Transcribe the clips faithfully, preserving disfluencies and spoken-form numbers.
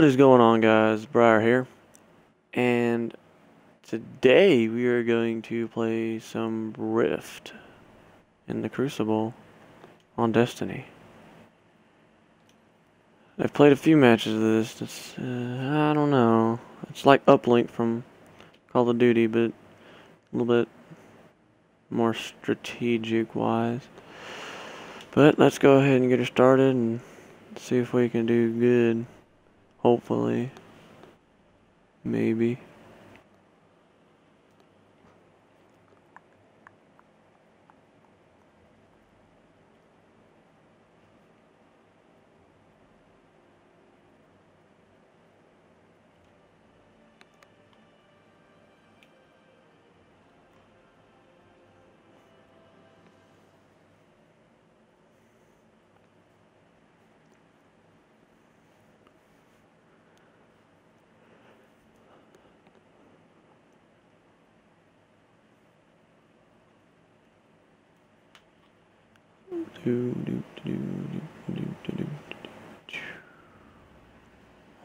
What is going on, guys? Briar here, and today we are going to play some Rift in the Crucible on Destiny. I've played a few matches of this. It's, uh, I don't know. It's like Uplink from Call of Duty, but a little bit more strategic-wise. But let's go ahead and get it started and see if we can do good. Hopefully. Maybe.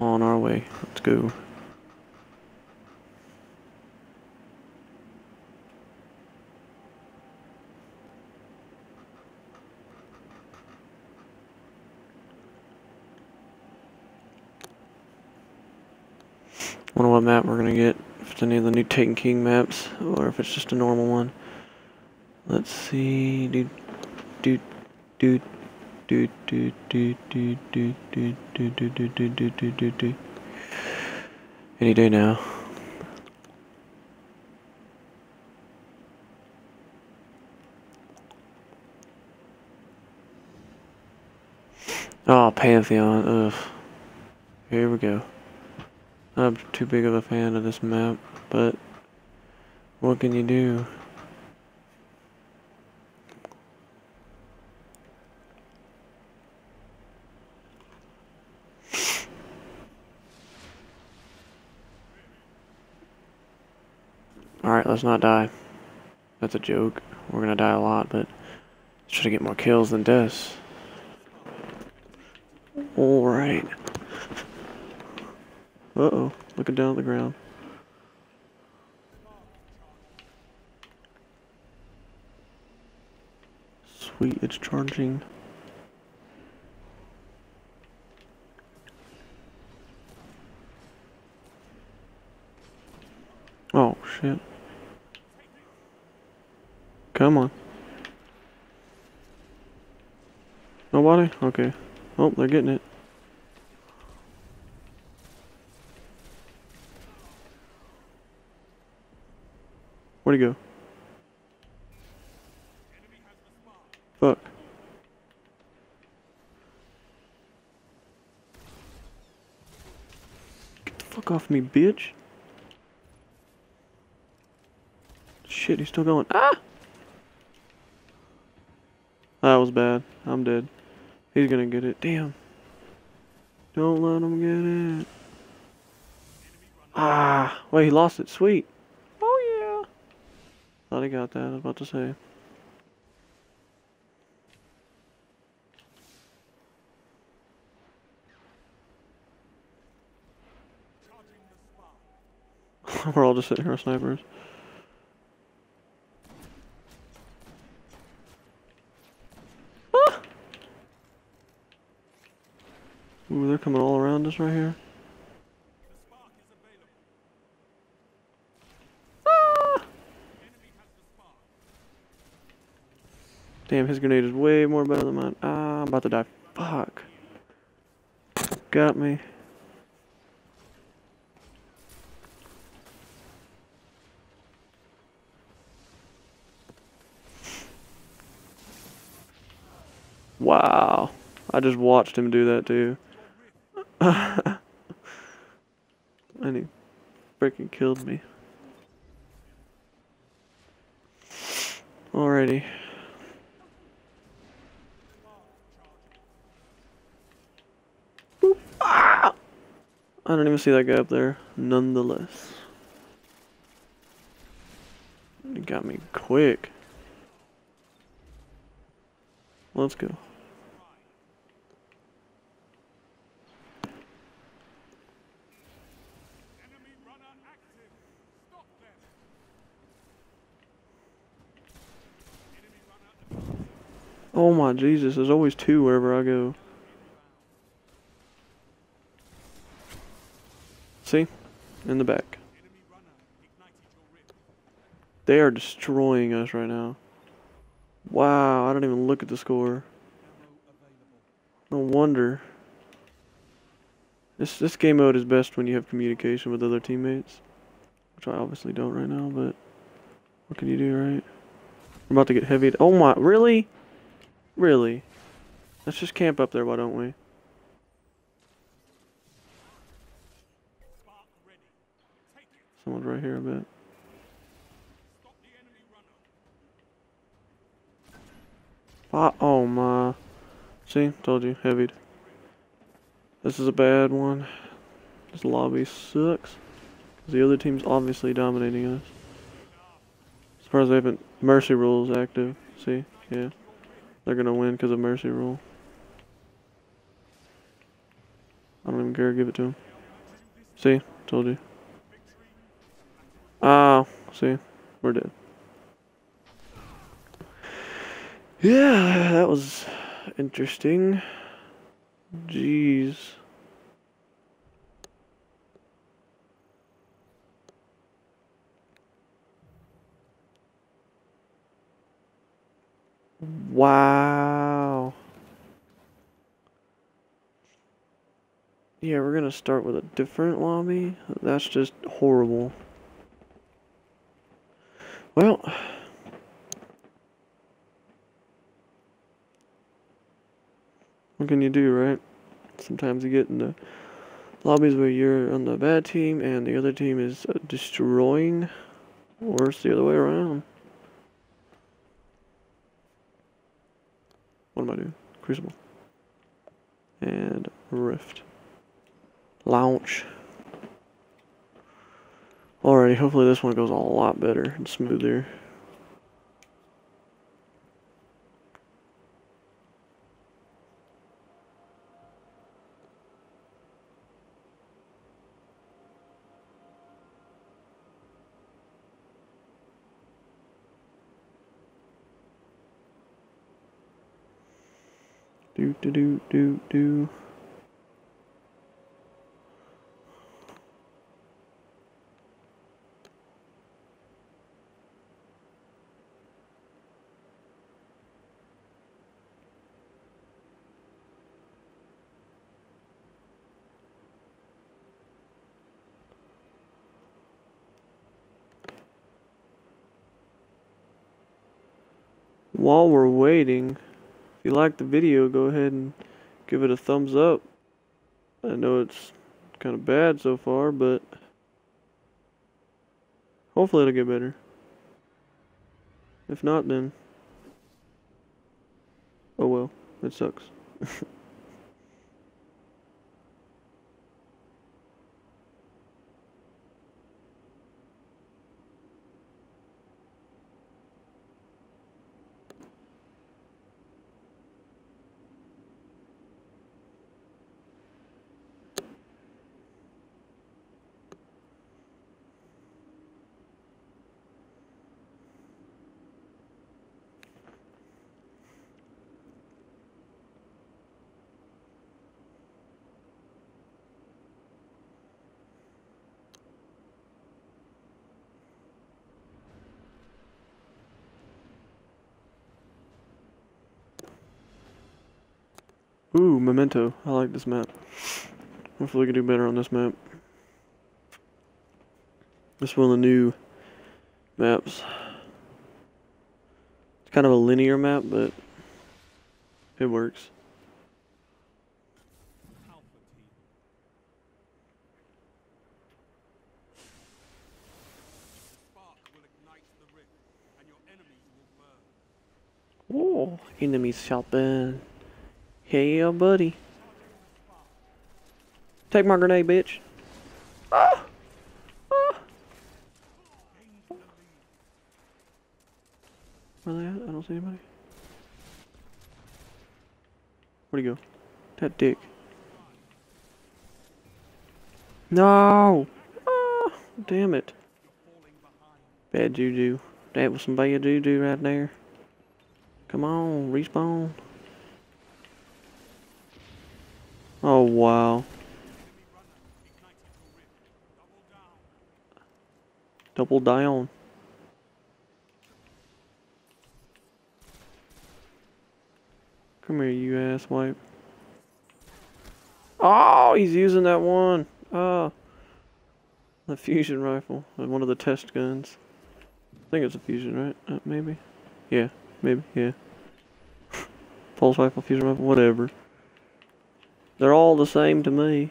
On our way, let's go. Wonder what map we're gonna get, if it's any of the new Taken King maps or if it's just a normal one. Let's see. Do do do do do do do do do do do do do do do do. Any day now. Oh, Pantheon. Ugh. Here we go. I'm too big of a fan of this map, but what can you do? Alright, let's not die. That's a joke. We're gonna die a lot, but let's try to get more kills than deaths. Alright. Uh-oh. Looking down at the ground. Sweet, it's charging. Oh, shit. Come on. Nobody? Okay. Oh, they're getting it. Where'd he go? Fuck. Get the fuck off me, bitch. Shit, he's still going. Ah! That was bad. I'm dead. He's gonna get it. Damn. Don't let him get it. Ah! Wait, he lost it. Sweet. Oh, yeah. Thought he got that. I was about to say. We're all just sitting here with snipers. Ooh, they're coming all around us right here. Ah! Damn, his grenade is way more better than mine. Ah, I'm about to die. Fuck. Got me. Wow. I just watched him do that too. And he freaking killed me. Alrighty. Boop. Ah! I don't even see that guy up there. Nonetheless. He got me quick. Let's go. Oh my Jesus, there's always two wherever I go. See? In the back. They are destroying us right now. Wow, I don't even look at the score. No wonder. This this game mode is best when you have communication with other teammates, which I obviously don't right now, but what can you do, right? I'm about to get heavy. Oh my, really? Really? Let's just camp up there, why don't we? Someone's right here, I bet. Ah, oh my. See? Told you. Heavied. This is a bad one. This lobby sucks. The other team's obviously dominating us. As far as they haven't... Mercy rule is active. See? Yeah. They're gonna win because of mercy rule. I don't even care. Give it to them. See? Told you. Ah. See? We're dead. Yeah, that was interesting. Jeez. Wow. Yeah, we're gonna start with a different lobby. That's just horrible. Well... what can you do, right? Sometimes you get in the lobbies where you're on the bad team and the other team is destroying, or it's the other way around. What am I doing? Crucible. And Rift. Launch. Alrighty, hopefully this one goes a lot better and smoother. Do do do do do. While we're waiting, if you like the video, go ahead and give it a thumbs up. I know it's kind of bad so far, but hopefully it'll get better. If not, then oh well, it sucks. Ooh, Memento. I like this map. Hopefully we can do better on this map. This is one of the new maps. It's kind of a linear map, but it works. Oh, enemies shall burn. Yeah, buddy. Take my grenade, bitch. Ah! Ah! Where are they at? I don't see anybody. Where'd he go? That dick. No! Ah! Damn it. Bad juju. That was some bad juju right there. Come on, respawn. Oh, wow. Double down. Come here, you asswipe. Oh, he's using that one. Oh. The fusion rifle. One of the test guns. I think it's a fusion, right? Uh, maybe? Yeah, maybe, yeah. Pulse rifle, fusion rifle, whatever. They're all the same to me.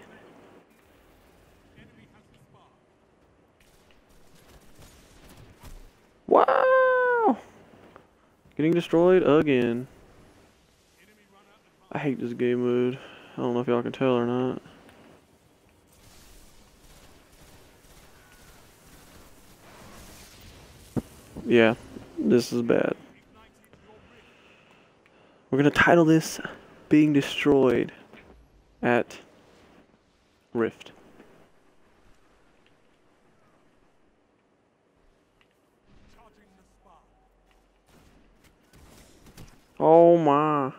Wow! Getting destroyed again. I hate this game mode. I don't know if y'all can tell or not. Yeah, this is bad. We're gonna title this Being Destroyed at Rift. Oh my.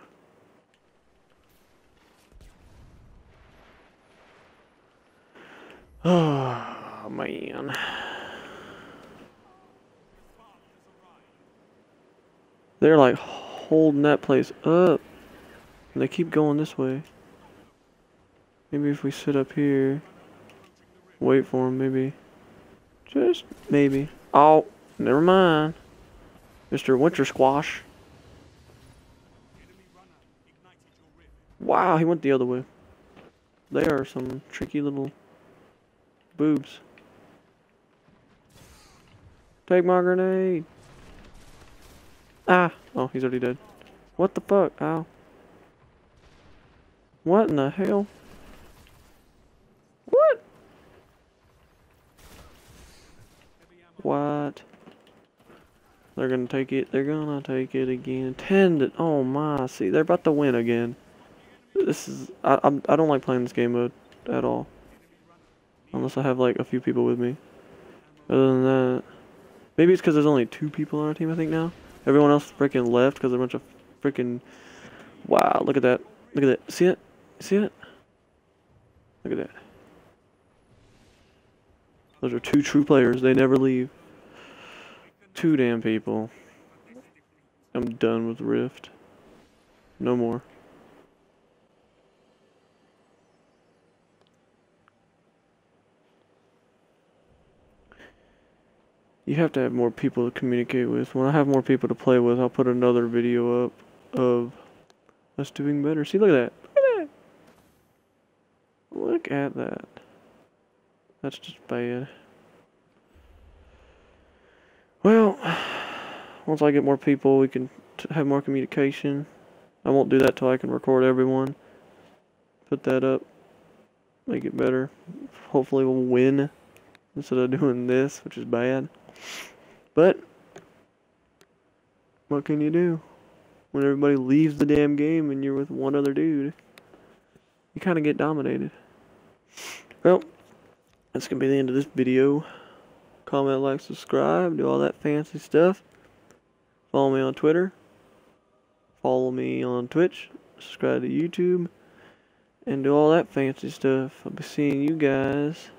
Oh man. They're like holding that place up. And they keep going this way. Maybe if we sit up here, wait for him, maybe. Just maybe. Oh, never mind. Mister Winter Squash. Wow, he went the other way. They are some tricky little boobs. Take my grenade. Ah. Oh, he's already dead. What the fuck? Ow. What in the hell? What? What? They're gonna take it. They're gonna take it again. Tended. Oh my. See, they're about to win again. This is... I, I'm, I don't like playing this game mode at all. Unless I have, like, a few people with me. Other than that... Maybe it's because there's only two people on our team, I think, now. Everyone else freaking left because they're a bunch of freaking... Wow, look at that. Look at that. See it? See it? Look at that. Those are two true players. They never leave. Two damn people. I'm done with Rift. No more. You have to have more people to communicate with. When I have more people to play with, I'll put another video up of us doing better. See, look at that. Look at that. Look at that. That's just bad. Well, once I get more people, we can t have more communication. I won't do that till I can record everyone. Put that up. Make it better. Hopefully we'll win instead of doing this, which is bad. But what can you do when everybody leaves the damn game and you're with one other dude? You kind of get dominated. Well, that's gonna be the end of this video. Comment, like, subscribe, do all that fancy stuff. Follow me on Twitter, follow me on Twitch, subscribe to YouTube, and do all that fancy stuff. I'll be seeing you guys